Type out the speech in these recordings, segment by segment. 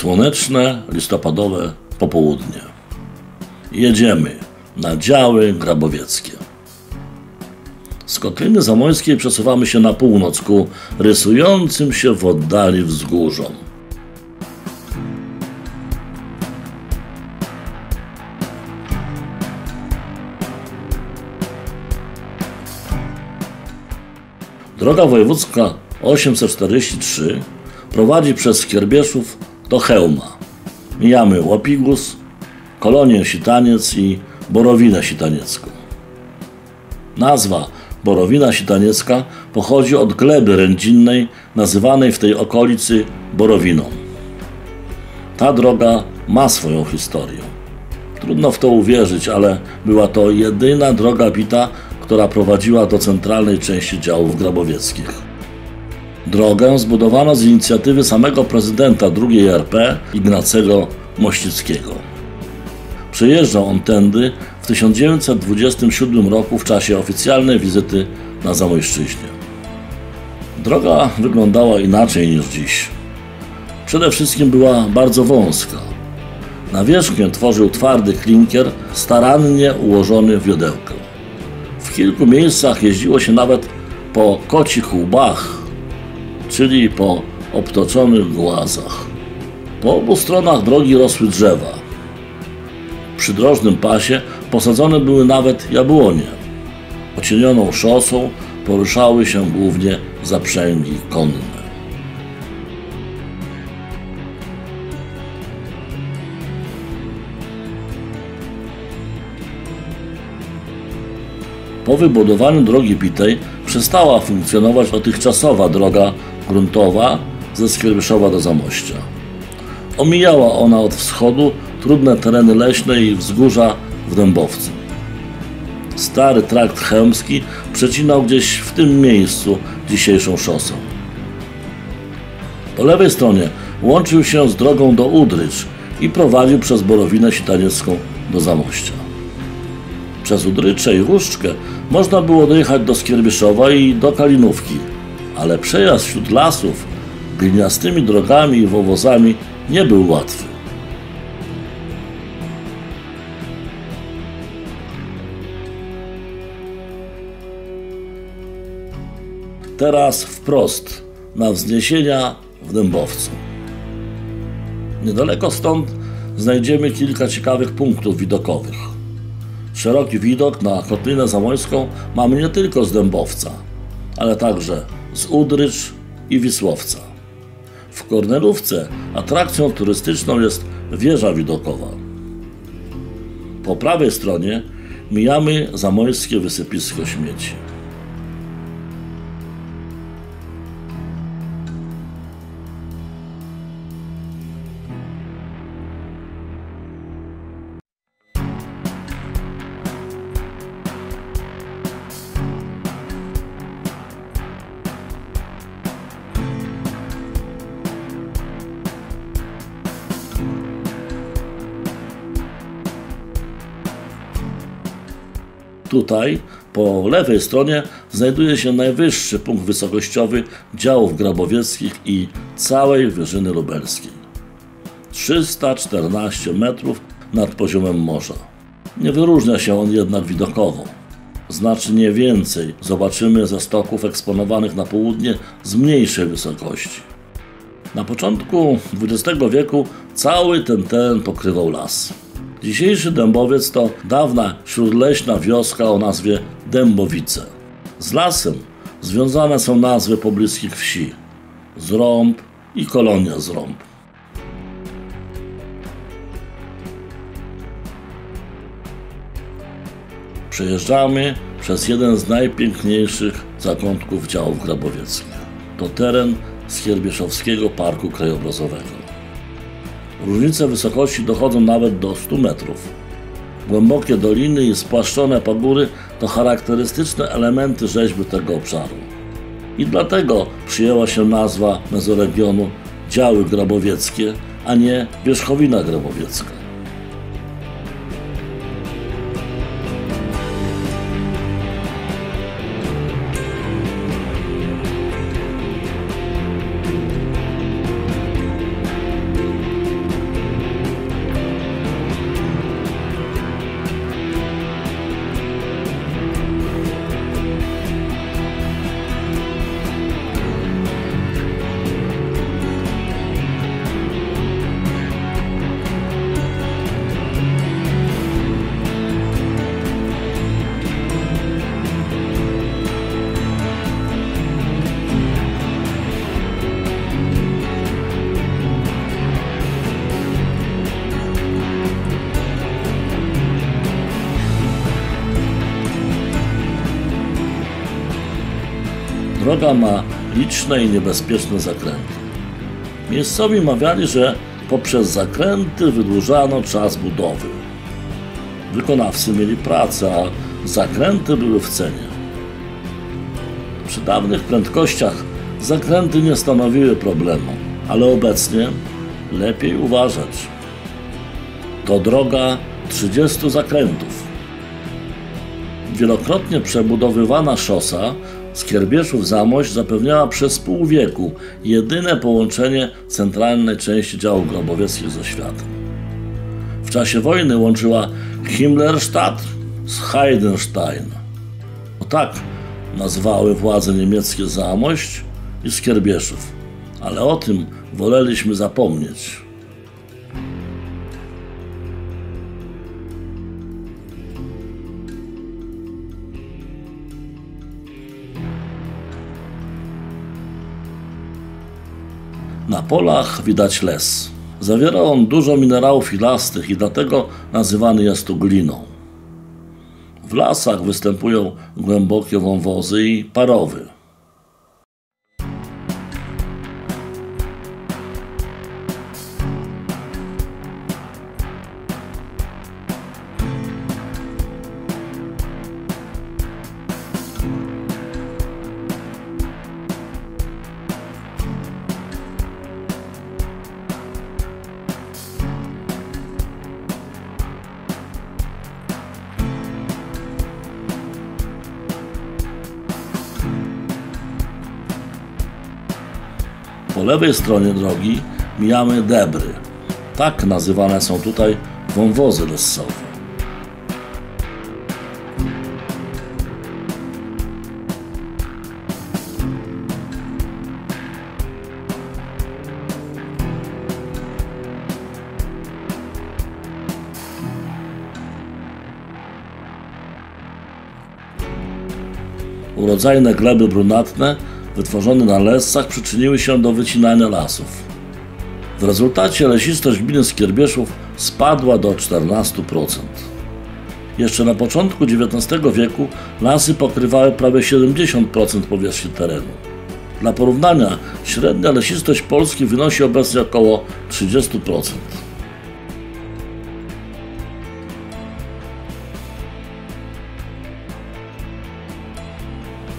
słoneczne, listopadowe popołudnie. Jedziemy na Działy Grabowieckie. Z Kotliny Zamojskiej przesuwamy się na północ ku rysującym się w oddali wzgórzom. Droga wojewódzka 843 prowadzi przez Skierbieszów do Chełma. Mijamy Łapiguz, Kolonię Sitaniec i Borowinę Sitaniecką. Nazwa Borowina Sitaniecka pochodzi od gleby rędzinnej nazywanej w tej okolicy borowiną. Ta droga ma swoją historię. Trudno w to uwierzyć, ale była to jedyna droga bita, która prowadziła do centralnej części działów grabowieckich. Drogę zbudowano z inicjatywy samego prezydenta II RP Ignacego Mościckiego. Przejeżdżał on tędy w 1927 roku w czasie oficjalnej wizyty na Zamojszczyźnie. Droga wyglądała inaczej niż dziś. Przede wszystkim była bardzo wąska. Nawierzchnię tworzył twardy klinkier starannie ułożony w wiodełkę. W kilku miejscach jeździło się nawet po kocich łbach, czyli po obtoczonych głazach. Po obu stronach drogi rosły drzewa. Przy drożnym pasie posadzone były nawet jabłonie. Ocienioną szosą poruszały się głównie zaprzęgi konne. Po wybudowaniu drogi bitej przestała funkcjonować dotychczasowa droga gruntowa ze Skierbieszowa do Zamościa. Omijała ona od wschodu trudne tereny leśne i wzgórza w Dębowcu. Stary trakt chełmski przecinał gdzieś w tym miejscu dzisiejszą szosę. Po lewej stronie łączył się z drogą do Udrycz i prowadził przez Borowinę Sitaniecką do Zamościa. Przez Udrycze i Różczkę można było dojechać do Skierbieszowa i do Kalinówki, ale przejazd wśród lasów gliniastymi drogami i wowozami nie był łatwy. Teraz wprost na wzniesienia w Dębowcu. Niedaleko stąd znajdziemy kilka ciekawych punktów widokowych. Szeroki widok na Kotlinę Zamojską mamy nie tylko z Dębowca, ale także z Udrycz i Wisłowca. W Kornelówce atrakcją turystyczną jest wieża widokowa. Po prawej stronie mijamy zamojskie wysypisko śmieci. Tutaj, po lewej stronie, znajduje się najwyższy punkt wysokościowy działów grabowieckich i całej Wyżyny Lubelskiej. 314 metrów nad poziomem morza. Nie wyróżnia się on jednak widokowo. Znacznie więcej zobaczymy ze stoków eksponowanych na południe z mniejszej wysokości. Na początku XX wieku cały ten teren pokrywał las. Dzisiejszy Dębowiec to dawna śródleśna wioska o nazwie Dębowice. Z lasem związane są nazwy pobliskich wsi Zrąb i Kolonia Zrąb. Przejeżdżamy przez jeden z najpiękniejszych zakątków działów grabowieckich. To teren Skierbieszowskiego Parku Krajobrazowego. Różnice wysokości dochodzą nawet do 100 metrów. Głębokie doliny i spłaszczone pagóry to charakterystyczne elementy rzeźby tego obszaru. I dlatego przyjęła się nazwa mezoregionu Działy Grabowieckie, a nie Wierzchowina Grabowiecka. droga ma liczne i niebezpieczne zakręty. Miejscowi mawiali, że poprzez zakręty wydłużano czas budowy. Wykonawcy mieli pracę, a zakręty były w cenie. Przy dawnych prędkościach zakręty nie stanowiły problemu, ale obecnie lepiej uważać. To droga 30 zakrętów. Wielokrotnie przebudowywana szosa Skierbieszów-Zamość zapewniała przez pół wieku jedyne połączenie centralnej części Działów Grabowieckich ze światem. W czasie wojny łączyła Himmlerstadt z Heidenstein. O tak nazwały władze niemieckie Zamość i Skierbieszów, ale o tym woleliśmy zapomnieć. Na polach widać les. Zawiera on dużo minerałów filastych i dlatego nazywany jest tu gliną. W lasach występują głębokie wąwozy i parowy. Po lewej stronie drogi mijamy debry. Tak nazywane są tutaj wąwozy lesowe. Urodzajne gleby brunatne wytworzone na lesach przyczyniły się do wycinania lasów. W rezultacie lesistość gminy Skierbieszów spadła do 14%. Jeszcze na początku XIX wieku lasy pokrywały prawie 70% powierzchni terenu. Dla porównania średnia lesistość Polski wynosi obecnie około 30%.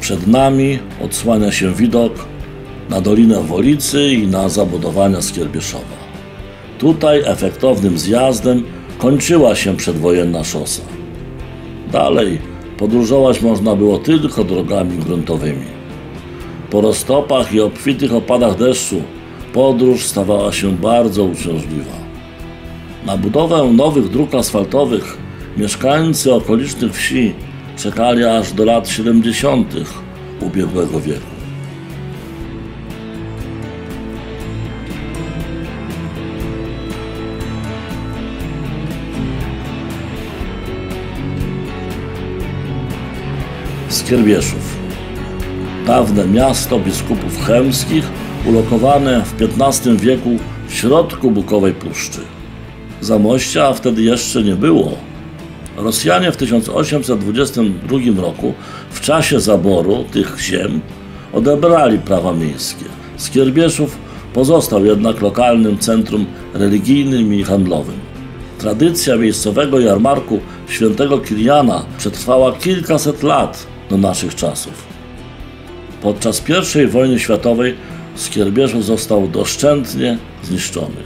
Przed nami odsłania się widok na Dolinę Wolicy i na zabudowania Skierbieszowa. Tutaj efektownym zjazdem kończyła się przedwojenna szosa. Dalej podróżować można było tylko drogami gruntowymi. Po roztopach i obfitych opadach deszczu podróż stawała się bardzo uciążliwa. Na budowę nowych dróg asfaltowych mieszkańcy okolicznych wsi czekali aż do lat 70. ubiegłego wieku. Skierbieszów. Dawne miasto biskupów chełmskich, ulokowane w XV wieku w środku Bukowej Puszczy. Zamościa wtedy jeszcze nie było. Rosjanie w 1822 roku w czasie zaboru tych ziem odebrali prawa miejskie. Skierbieszów pozostał jednak lokalnym centrum religijnym i handlowym. Tradycja miejscowego jarmarku Świętego Kiliana przetrwała kilkaset lat do naszych czasów. Podczas I wojny światowej Skierbieszów został doszczętnie zniszczony.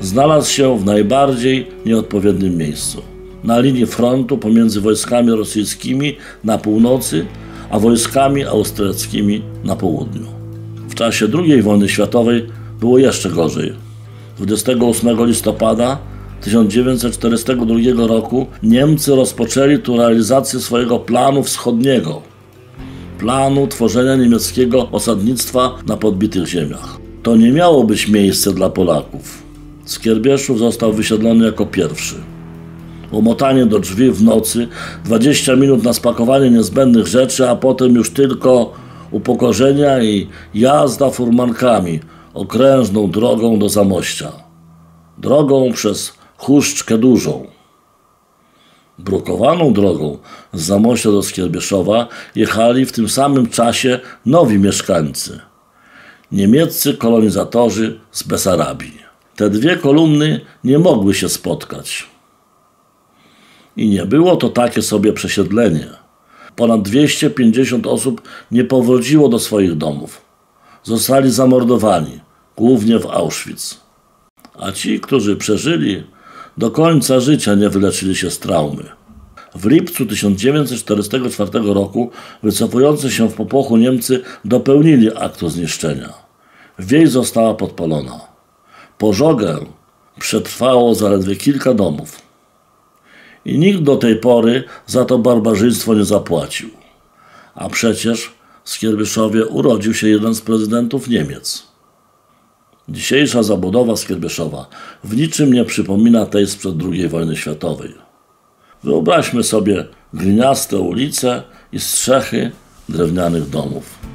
Znalazł się w najbardziej nieodpowiednim miejscu. Na linii frontu pomiędzy wojskami rosyjskimi na północy, a wojskami austriackimi na południu. W czasie II wojny światowej było jeszcze gorzej. 28 listopada 1942 roku Niemcy rozpoczęli tu realizację swojego planu wschodniego, planu tworzenia niemieckiego osadnictwa na podbitych ziemiach. To nie miało być miejsce dla Polaków. Skierbieszów został wysiedlony jako pierwszy. Łomotanie do drzwi w nocy, 20 minut na spakowanie niezbędnych rzeczy, a potem już tylko upokorzenia i jazda furmankami okrężną drogą do Zamościa. Drogą przez Huszczkę Dużą. Brukowaną drogą z Zamościa do Skierbieszowa jechali w tym samym czasie nowi mieszkańcy, niemieccy kolonizatorzy z Besarabii. Te dwie kolumny nie mogły się spotkać. I nie było to takie sobie przesiedlenie. Ponad 250 osób nie powróciło do swoich domów. Zostali zamordowani, głównie w Auschwitz. A ci, którzy przeżyli, do końca życia nie wyleczyli się z traumy. W lipcu 1944 roku wycofujący się w popłochu Niemcy dopełnili aktu zniszczenia. Wieś została podpalona. Pożogę przetrwało zaledwie kilka domów. I nikt do tej pory za to barbarzyństwo nie zapłacił. A przecież w Skierbieszowie urodził się jeden z prezydentów Niemiec. Dzisiejsza zabudowa Skierbieszowa w niczym nie przypomina tej sprzed II wojny światowej. Wyobraźmy sobie gliniaste ulice i strzechy drewnianych domów.